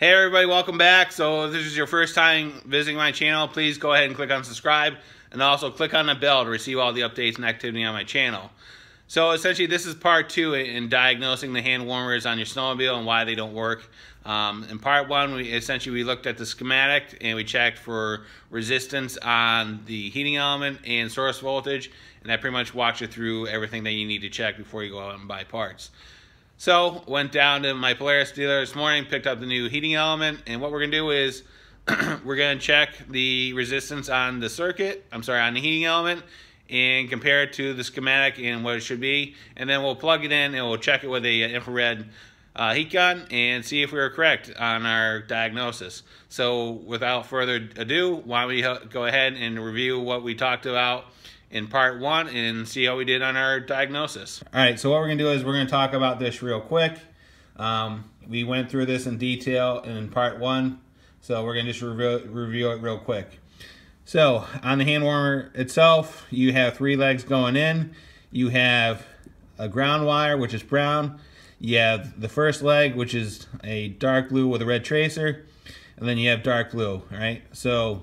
Hey everybody, welcome back. So if this is your first time visiting my channel, please go ahead and click on subscribe, and also click on the bell to receive all the updates and activity on my channel. So essentially this is part two in diagnosing the hand warmers on your snowmobile and why they don't work. In part one, we looked at the schematic and we checked for resistance on the heating element and source voltage, and I pretty much walked you through everything that you need to check before you go out and buy parts. So, went down to my Polaris dealer this morning, picked up the new heating element, and what we're gonna do is we're gonna check the resistance on the circuit, on the heating element, and compare it to the schematic and what it should be, and then we'll plug it in and we'll check it with a infrared heat gun and see if we were correct on our diagnosis. So, without further ado, why don't we go ahead and review what we talked about in part one and see how we did on our diagnosis. All right, so what we're gonna do is we're gonna talk about this real quick. We went through this in detail in part one, so we're gonna just review it real quick. So on the hand warmer itself, you have three legs going in. You have a ground wire, which is brown. You have the first leg, which is a dark blue with a red tracer. And then you have dark blue, all right? So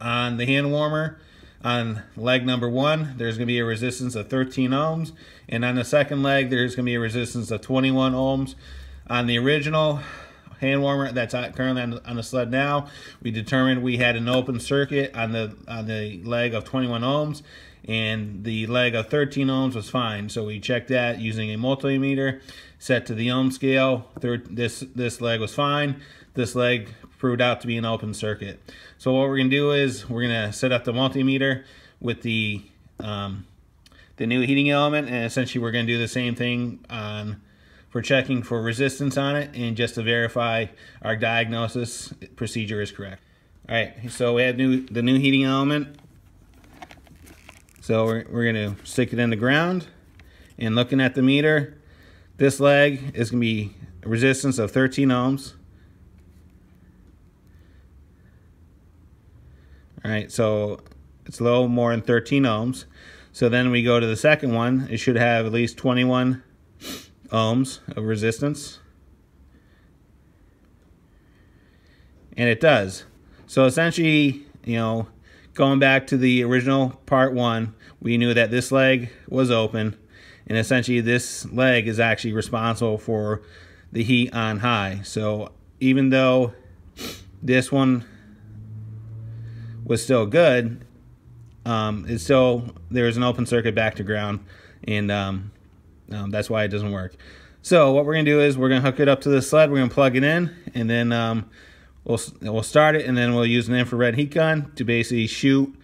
on the hand warmer, on leg number one, there's going to be a resistance of 13 ohms. And on the second leg, there's going to be a resistance of 21 ohms. On the original hand warmer that's currently on the sled now, we determined we had an open circuit on the leg of 21 ohms. And the leg of 13 ohms was fine. So we checked that using a multimeter set to the ohm scale. This leg was fine. This leg proved out to be an open circuit. So what we're gonna do is we're gonna set up the multimeter with the new heating element, and essentially we're gonna do the same thing for checking for resistance on it, and just to verify our diagnosis procedure is correct. All right, so we have the new heating element. So we're gonna stick it in the ground, and looking at the meter, this leg is gonna be a resistance of 13 ohms. All right, so it's a little more than 13 ohms. So then we go to the second one. It should have at least 21 ohms of resistance. And it does. So essentially, you know, going back to the original part one, we knew that this leg was open. And essentially this leg is actually responsible for the heat on high. So even though this one was still good, it's still, there's an open circuit back to ground, and that's why it doesn't work. So what we're gonna do is we're gonna hook it up to the sled, we're gonna plug it in, and then we'll start it, and then we'll use an infrared heat gun to basically shoot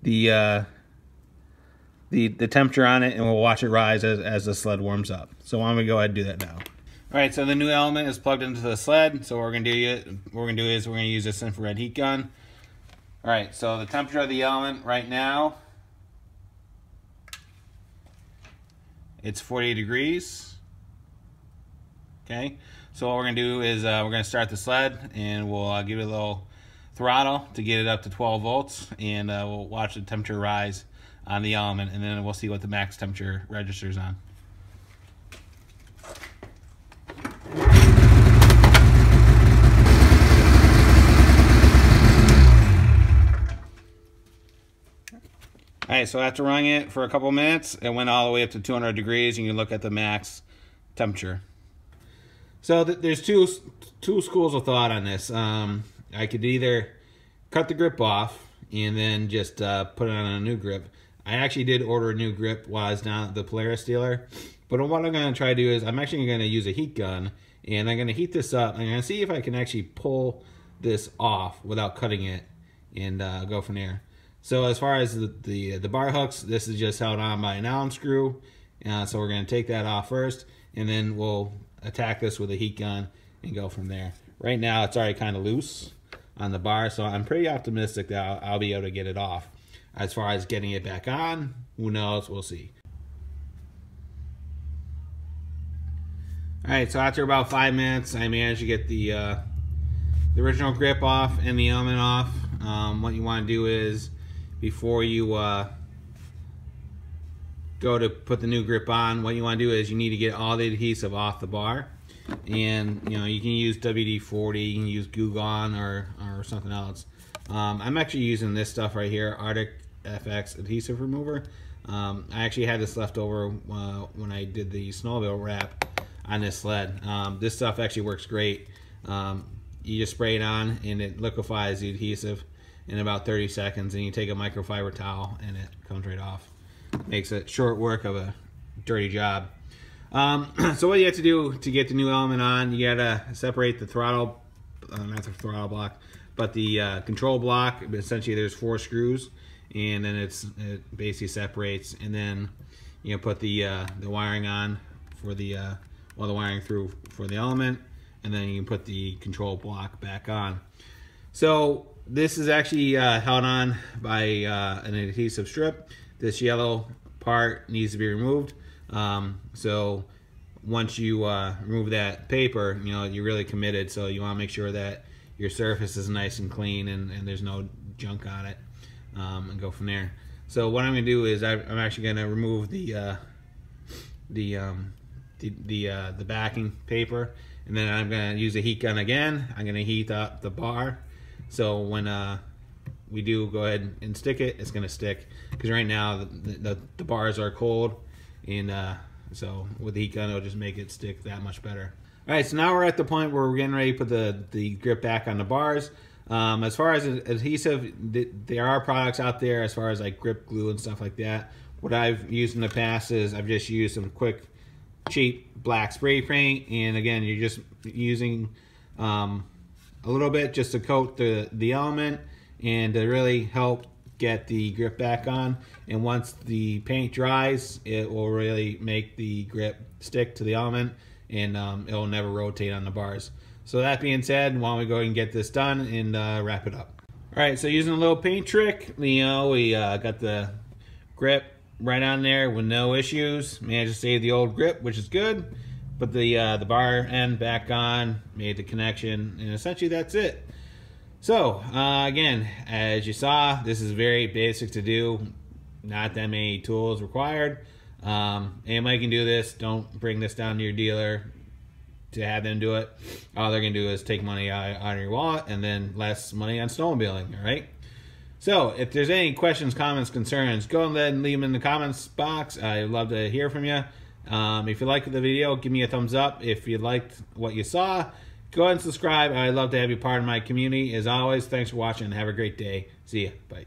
the temperature on it, and we'll watch it rise as the sled warms up. So why don't we go ahead and do that now. All right, so the new element is plugged into the sled. So what we're gonna do is we're gonna use this infrared heat gun. All right, so the temperature of the element right now, it's 48 degrees, okay? So what we're gonna do is we're gonna start the sled, and we'll give it a little throttle to get it up to 12 volts, and we'll watch the temperature rise on the element, and then we'll see what the max temperature registers on. All right, so after running it for a couple minutes, it went all the way up to 200 degrees, and you can look at the max temperature. So there's two schools of thought on this. I could either cut the grip off and then just put on a new grip. I actually did order a new grip while I was down at the Polaris dealer, but what I'm gonna try to do is I'm actually gonna use a heat gun, and I'm gonna heat this up, and I'm gonna see if I can actually pull this off without cutting it, and go from there. So as far as the bar hooks, this is just held on by an Allen screw. So we're gonna take that off first, and then we'll attack this with a heat gun and go from there. Right now, it's already kind of loose on the bar, so I'm pretty optimistic that I'll be able to get it off. As far as getting it back on, who knows, we'll see. All right, so after about 5 minutes, I managed to get the original grip off and the element off. What you wanna do is, before you go to put the new grip on, what you want to do is you need to get all the adhesive off the bar. And you know, you can use WD-40, you can use Goo Gone or something else. I'm actually using this stuff right here, Arctic FX adhesive remover. I actually had this left over when I did the snowmobile wrap on this sled. This stuff actually works great. You just spray it on and it liquefies the adhesive in about 30 seconds, and you take a microfiber towel and it comes right off. Makes a short work of a dirty job. So what you have to do to get the new element on, you gotta separate the throttle, not the throttle block, but the control block. Essentially there's 4 screws, and then it basically separates, and then you know, put the wiring on for the the wiring through for the element, and then you can put the control block back on. So this is actually held on by an adhesive strip. This yellow part needs to be removed. So once you remove that paper, you know, you're really committed, so you want to make sure that your surface is nice and clean and there's no junk on it, and go from there. So what I'm going to do is I'm actually going to remove the backing paper, and then I'm going to use a heat gun again. I'm going to heat up the bar, so when we do go ahead and stick it, it's going to stick, because right now the bars are cold, and so with the heat gun it'll just make it stick that much better. Alright, so now we're at the point where we're getting ready to put the grip back on the bars. As far as adhesive, there are products out there as far as like grip glue and stuff like that. What I've used in the past is I've just used some quick cheap black spray paint, and again you're just using a little bit just to coat the element and to really help get the grip back on. And once the paint dries, it will really make the grip stick to the element, and it'll never rotate on the bars. So that being said, why don't we go ahead and get this done and wrap it up. All right, so using a little paint trick, you know, we got the grip right on there with no issues. Managed to save the old grip, which is good. Put the bar end back on, made the connection, and essentially that's it. So again, as you saw, this is very basic to do, not that many tools required. Anybody can do this. Don't bring this down to your dealer to have them do it. All they're gonna do is take money out of your wallet, and then less money on snowmobiling. All right, so if there's any questions, comments, concerns, go ahead and leave them in the comments box. I'd love to hear from you. If you liked the video, give me a thumbs up. If you liked what you saw, go ahead and subscribe. I'd love to have you part of my community. As always, thanks for watching. Have a great day. See ya. Bye.